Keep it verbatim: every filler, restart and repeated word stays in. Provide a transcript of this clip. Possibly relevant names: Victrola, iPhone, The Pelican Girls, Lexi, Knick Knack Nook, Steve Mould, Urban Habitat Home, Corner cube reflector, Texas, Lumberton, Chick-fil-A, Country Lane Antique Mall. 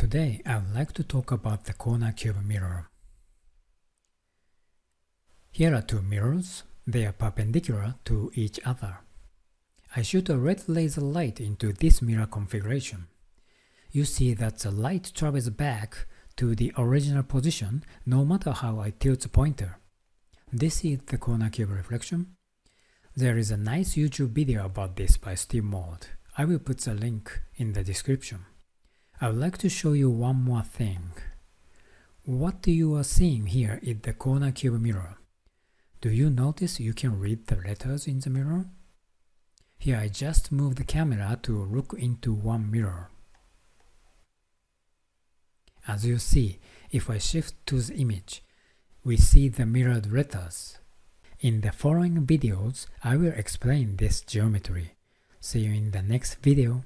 Today I'd like to talk about the corner cube mirror. Here are two mirrors. They are perpendicular to each other. I shoot a red laser light into this mirror configuration. You see that the light travels back to the original position no matter how I tilt the pointer. This is the corner cube reflection. There is a nice YouTube video about this by Steve Mould. I will put the link in the description. I would like to show you one more thing. What you are seeing here is the corner cube mirror. Do you notice you can read the letters in the mirror? Here I just moved the camera to look into one mirror. As you see, if I shift to the image, we see the mirrored letters. In the following videos, I will explain this geometry. See you in the next video.